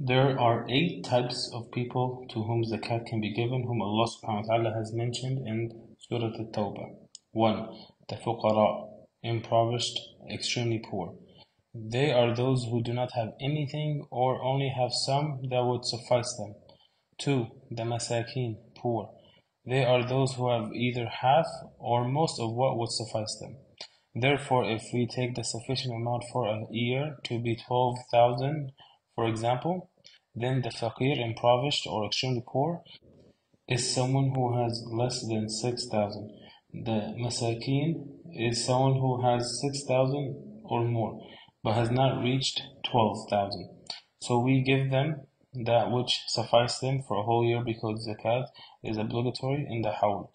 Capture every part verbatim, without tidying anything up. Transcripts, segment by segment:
There are eight types of people to whom zakat can be given, whom Allah subhanahu wa ta'ala has mentioned in Surah At Tawbah. One, the Fuqara, impoverished, extremely poor. They are those who do not have anything or only have some that would suffice them. Two, the Masakeen, poor. They are those who have either half or most of what would suffice them. Therefore, if we take the sufficient amount for a year to be twelve thousand, for example, then the faqir, impoverished or extremely poor, is someone who has less than six thousand. The masakin is someone who has six thousand or more, but has not reached twelve thousand. So we give them that which suffices them for a whole year, because zakat is obligatory in the hawl.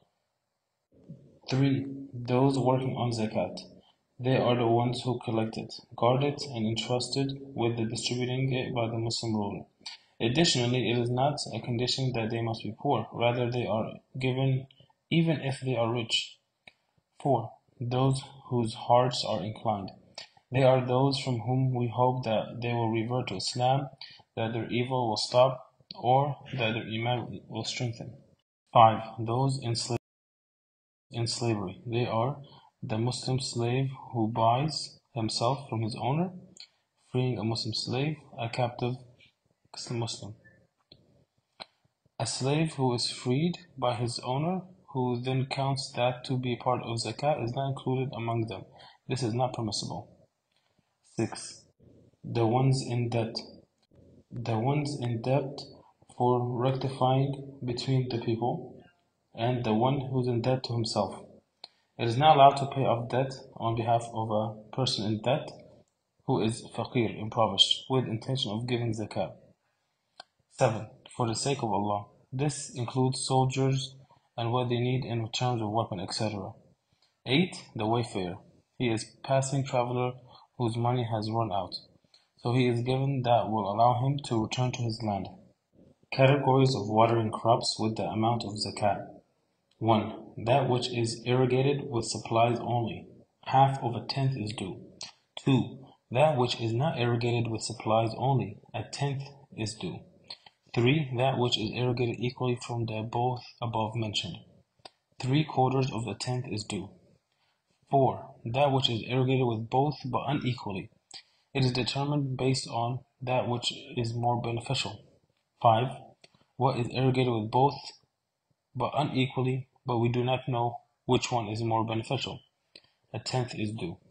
Three, those working on zakat. They are the ones who collect it, guard it, and entrusted with the distributing it by the Muslim ruler. Additionally, it is not a condition that they must be poor, rather they are given even if they are rich. Four, those whose hearts are inclined. They are those from whom we hope that they will revert to Islam, that their evil will stop, or that their iman will strengthen. Five, those in slavery. In slavery. They are the Muslim slave who buys himself from his owner, freeing a Muslim slave, a captive Muslim. A slave who is freed by his owner, who then counts that to be part of zakat, is not included among them. This is not permissible. Six, the ones in debt. The ones in debt for rectifying between the people, and the one who is in debt to himself. It is not allowed to pay off debt on behalf of a person in debt who is faqir, impoverished, with intention of giving zakat. Seven, for the sake of Allah. This includes soldiers and what they need in terms of weapon, et cetera. Eight, the wayfarer. He is a passing traveler whose money has run out, so he is given that will allow him to return to his land. Categories of watering crops with the amount of zakat. One, that which is irrigated with supplies only. Half of a tenth is due. Two, that which is not irrigated with supplies only. A tenth is due. Three, that which is irrigated equally from the both above mentioned. Three quarters of a tenth is due. Four, that which is irrigated with both but unequally. It is determined based on that which is more beneficial. Five, what is irrigated with both but unequally, but we do not know which one is more beneficial. A tenth is due.